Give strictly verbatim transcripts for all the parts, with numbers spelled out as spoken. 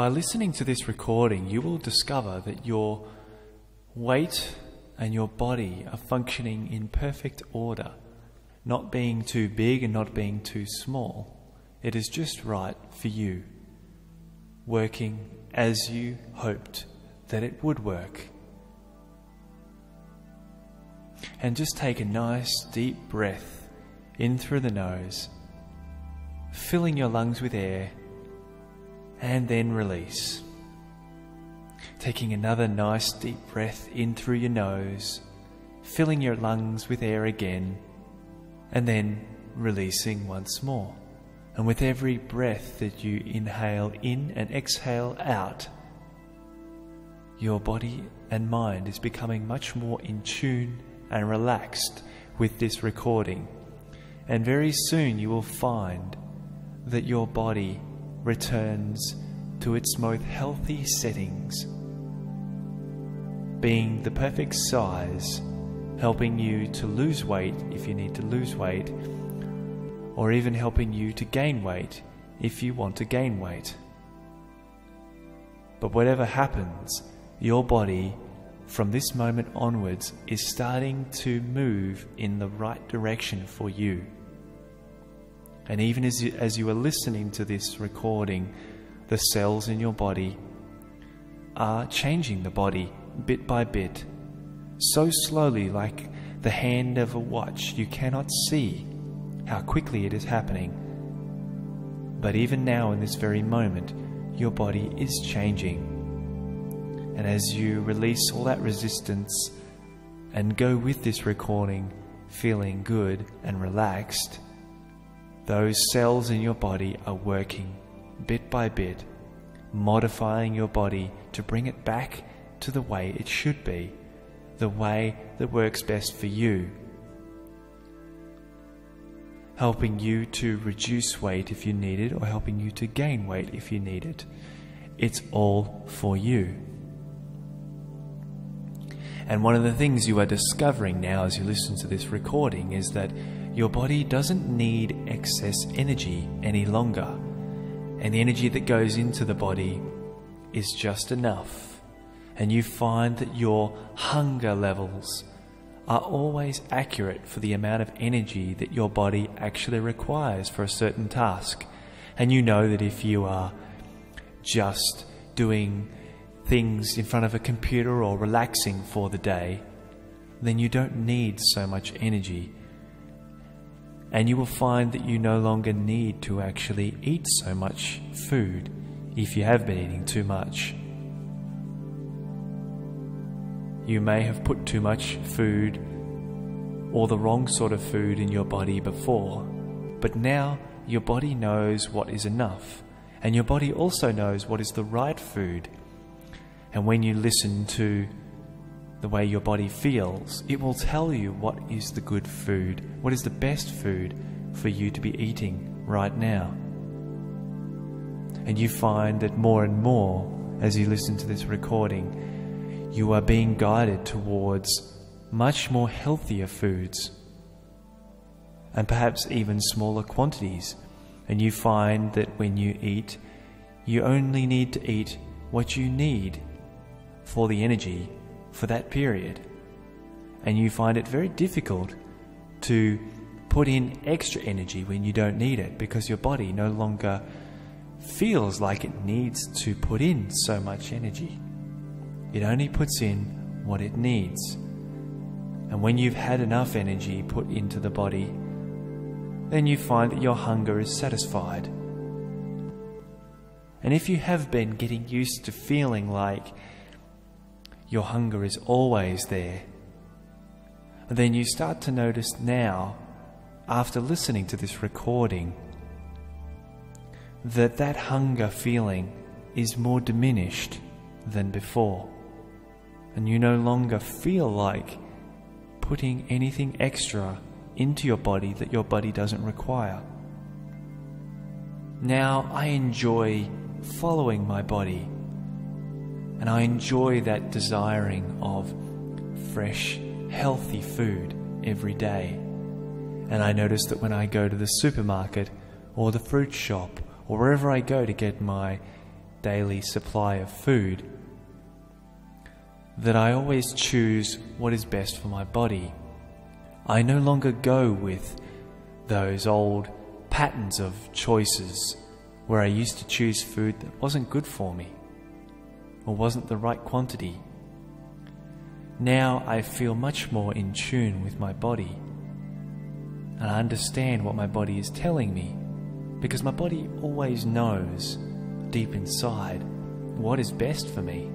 by listening to this recording, you will discover that your weight and your body are functioning in perfect order, not being too big and not being too small. It is just right for you, working as you hoped that it would work. And just take a nice deep breath in through the nose, filling your lungs with air, and then release. Taking another nice deep breath in through your nose, filling your lungs with air again, and then releasing once more. And with every breath that you inhale in and exhale out, your body and mind is becoming much more in tune and relaxed with this recording. And very soon you will find that your body returns to its most healthy settings, being the perfect size, helping you to lose weight if you need to lose weight, or even helping you to gain weight if you want to gain weight. But whatever happens, your body from this moment onwards is starting to move in the right direction for you. And even as you, as you are listening to this recording, the cells in your body are changing the body bit by bit, so slowly, like the hand of a watch. You cannot see how quickly it is happening. But even now, in this very moment, your body is changing. And as you release all that resistance and go with this recording, feeling good and relaxed, those cells in your body are working bit by bit, modifying your body to bring it back to the way it should be, the way that works best for you, helping you to reduce weight if you need it, or helping you to gain weight if you need it. It's all for you. And one of the things you are discovering now as you listen to this recording is that your body doesn't need excess energy any longer. And the energy that goes into the body is just enough. And you find that your hunger levels are always accurate for the amount of energy that your body actually requires for a certain task. And you know that if you are just doing things in front of a computer or relaxing for the day, then you don't need so much energy, and you will find that you no longer need to actually eat so much food if you have been eating too much. You may have put too much food or the wrong sort of food in your body before, but now your body knows what is enough, and your body also knows what is the right food. And when you listen to the way your body feels, it will tell you what is the good food, what is the best food for you to be eating right now. And you find that more and more, as you listen to this recording, you are being guided towards much more healthier foods, and perhaps even smaller quantities. And you find that when you eat, you only need to eat what you need for the energy for that period, and you find it very difficult to put in extra energy when you don't need it, because your body no longer feels like it needs to put in so much energy. It only puts in what it needs. And when you've had enough energy put into the body, then you find that your hunger is satisfied. And if you have been getting used to feeling like your hunger is always there, then you start to notice now, after listening to this recording, that that hunger feeling is more diminished than before. And you no longer feel like putting anything extra into your body that your body doesn't require. Now I enjoy following my body, and I enjoy that desiring of fresh, healthy food every day. And I notice that when I go to the supermarket or the fruit shop or wherever I go to get my daily supply of food, that I always choose what is best for my body. I no longer go with those old patterns of choices where I used to choose food that wasn't good for me or wasn't the right quantity. Now I feel much more in tune with my body, and I understand what my body is telling me, because my body always knows deep inside what is best for me.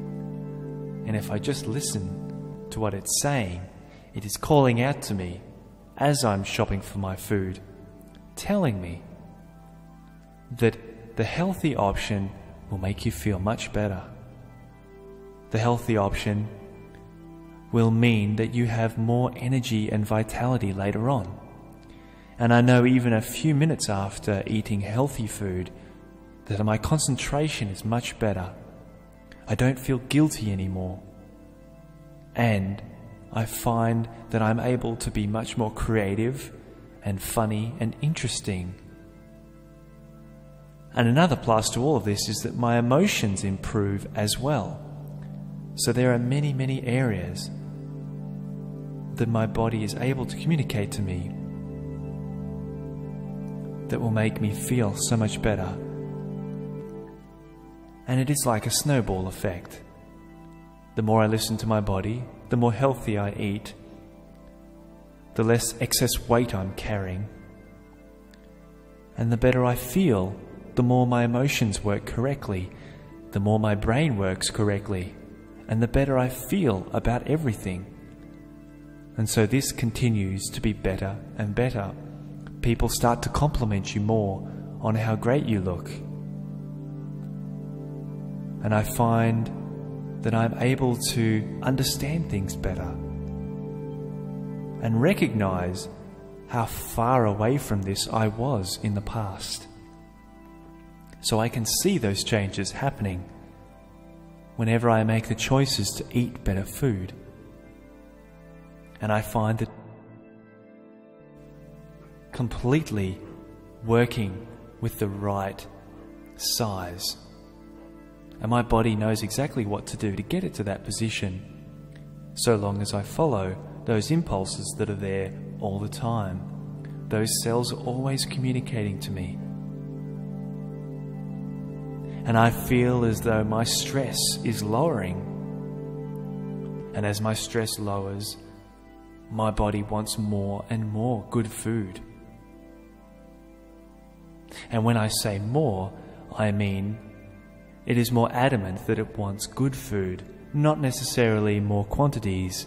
And if I just listen to what it's saying, it is calling out to me as I'm shopping for my food, telling me that the healthy option will make you feel much better. The healthy option will mean that you have more energy and vitality later on. And I know even a few minutes after eating healthy food that my concentration is much better. I don't feel guilty anymore. And I find that I'm able to be much more creative and funny and interesting. And another plus to all of this is that my emotions improve as well. So there are many, many areas that my body is able to communicate to me that will make me feel so much better. And it is like a snowball effect. The more I listen to my body, the more healthy I eat, the less excess weight I'm carrying, and the better I feel, the more my emotions work correctly, the more my brain works correctly, and the better I feel about everything. And so this continues to be better and better. People start to compliment you more on how great you look. And I find that I'm able to understand things better and recognize how far away from this I was in the past. So I can see those changes happening whenever I make the choices to eat better food. And I find that completely working with the right size. And my body knows exactly what to do to get it to that position, so long as I follow those impulses that are there all the time. Those cells are always communicating to me. And I feel as though my stress is lowering. And as my stress lowers, my body wants more and more good food. And when I say more, I mean it is more adamant that it wants good food, not necessarily more quantities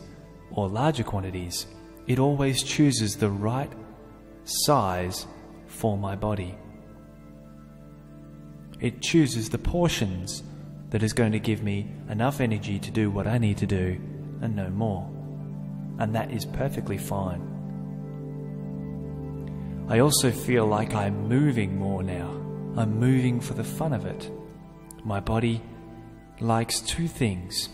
or larger quantities. It always chooses the right size for my body. It chooses the portions that is going to give me enough energy to do what I need to do and no more. And that is perfectly fine. I also feel like I'm moving more now. I'm moving for the fun of it. My body likes two things.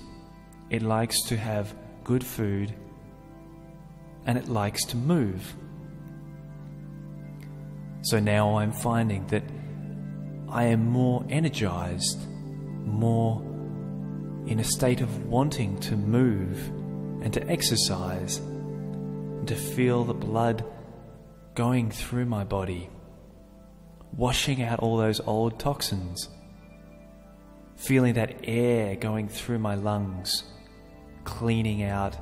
It likes to have good food and it likes to move. So now I'm finding that I am more energized, more in a state of wanting to move and to exercise and to feel the blood going through my body, washing out all those old toxins, feeling that air going through my lungs, cleaning out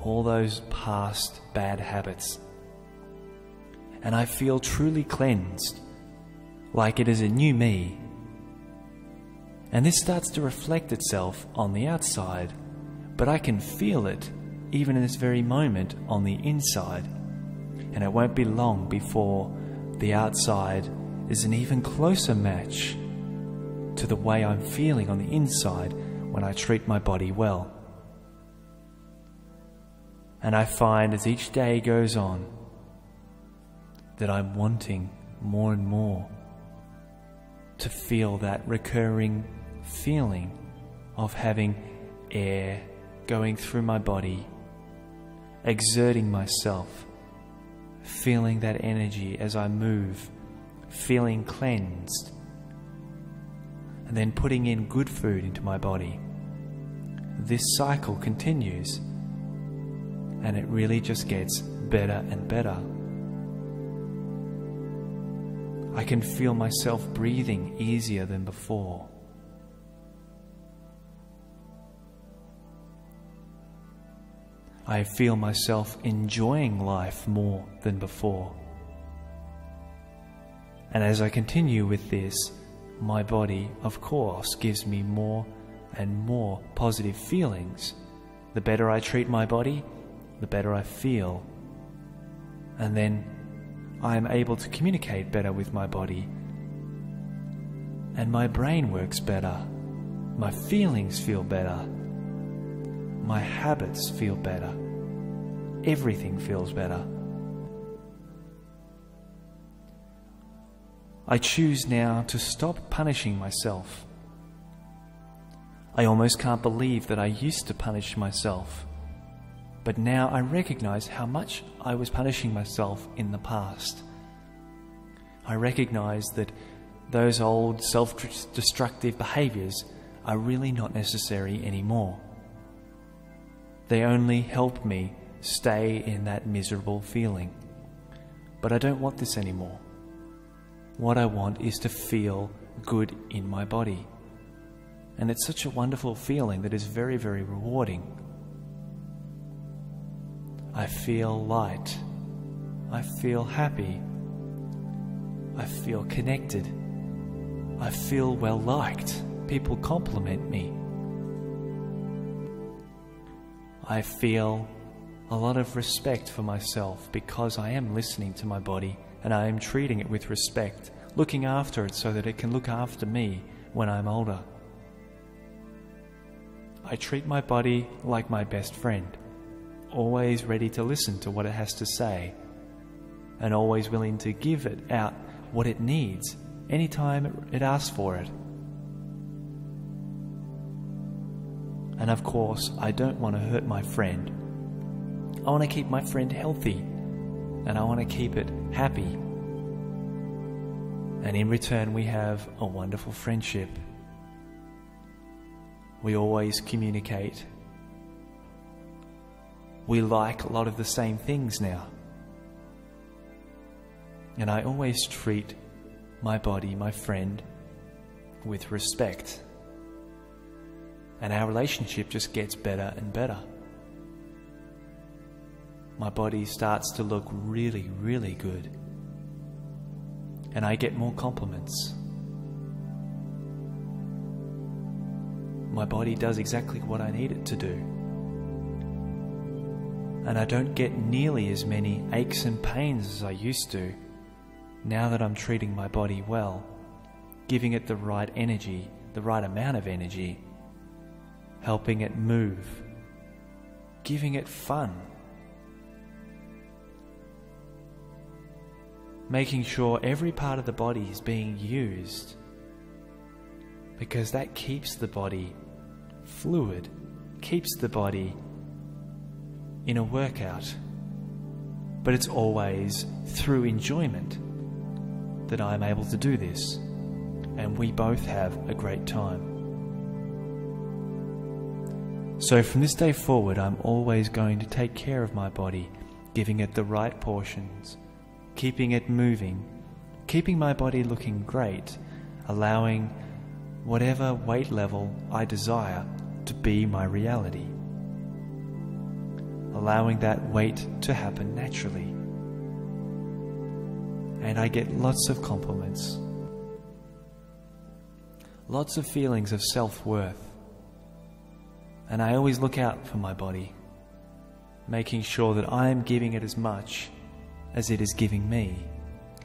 all those past bad habits. And I feel truly cleansed, like it is a new me. And this starts to reflect itself on the outside, but I can feel it even in this very moment on the inside. And it won't be long before the outside is an even closer match to the way I'm feeling on the inside when I treat my body well. And I find as each day goes on that I'm wanting more and more to feel that recurring feeling of having air going through my body, exerting myself, feeling that energy as I move, feeling cleansed. and then putting in good food into my body. This cycle continues, and it really just gets better and better. I can feel myself breathing easier than before. I feel myself enjoying life more than before. And as I continue with this, my body, of course, gives me more and more positive feelings. The better I treat my body, the better I feel. And then I am able to communicate better with my body. And my brain works better. My feelings feel better. My habits feel better. Everything feels better. I choose now to stop punishing myself. I almost can't believe that I used to punish myself. But now I recognize how much I was punishing myself in the past. I recognize that those old self-destructive behaviors are really not necessary anymore. They only help me stay in that miserable feeling. But I don't want this anymore. What I want is to feel good in my body. And it's such a wonderful feeling that is very, very rewarding. I feel light. I feel happy. I feel connected. I feel well liked. People compliment me. I feel a lot of respect for myself because I am listening to my body and I am treating it with respect, looking after it so that it can look after me when I'm older. I treat my body like my best friend, always ready to listen to what it has to say, and always willing to give it out what it needs anytime it asks for it. And of course, I don't want to hurt my friend. I want to keep my friend healthy, and I want to keep it happy. And in return, we have a wonderful friendship. We always communicate. We like a lot of the same things now. And I always treat my body, my friend, with respect. And our relationship just gets better and better. My body starts to look really, really good. And I get more compliments. My body does exactly what I need it to do. And I don't get nearly as many aches and pains as I used to, now that I'm treating my body well, giving it the right energy, the right amount of energy, helping it move, giving it fun, making sure every part of the body is being used, because that keeps the body fluid, keeps the body in a workout. But it's always through enjoyment that I'm able to do this, and we both have a great time. So from this day forward, I'm always going to take care of my body, giving it the right portions, keeping it moving, keeping my body looking great, allowing whatever weight level I desire to be my reality, allowing that weight to happen naturally. And I get lots of compliments, lots of feelings of self-worth, and I always look out for my body, making sure that I am giving it as much as it is giving me,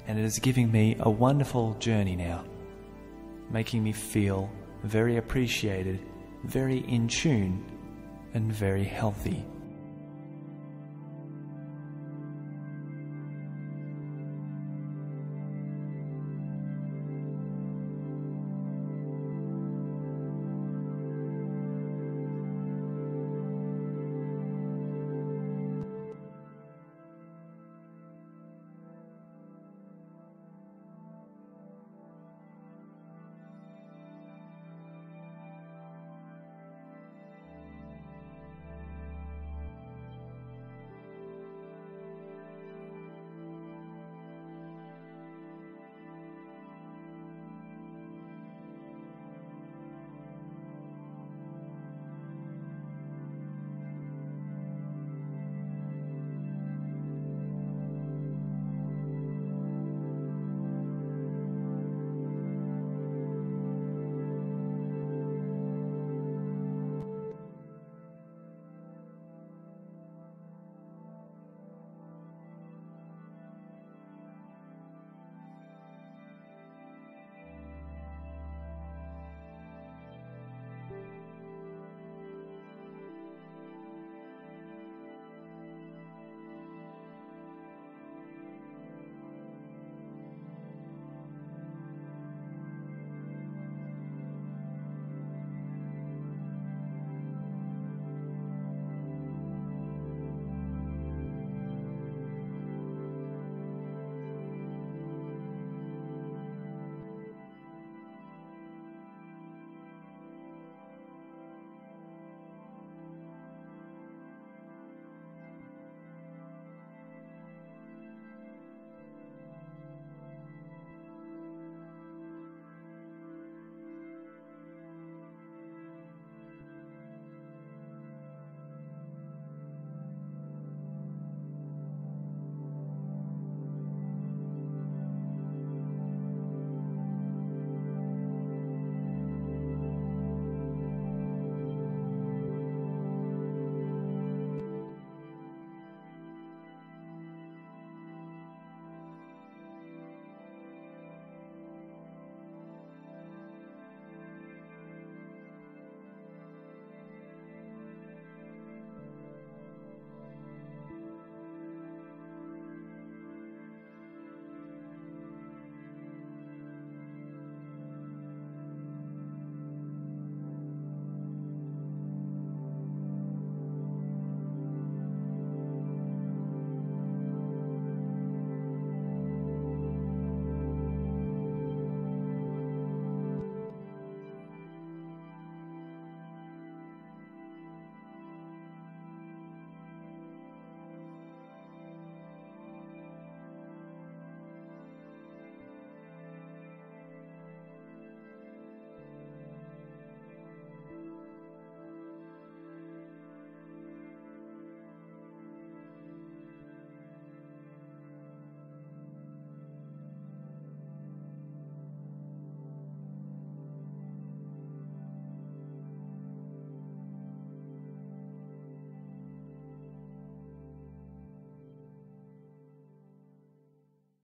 and it is giving me a wonderful journey now, making me feel very appreciated, very in tune, and very healthy.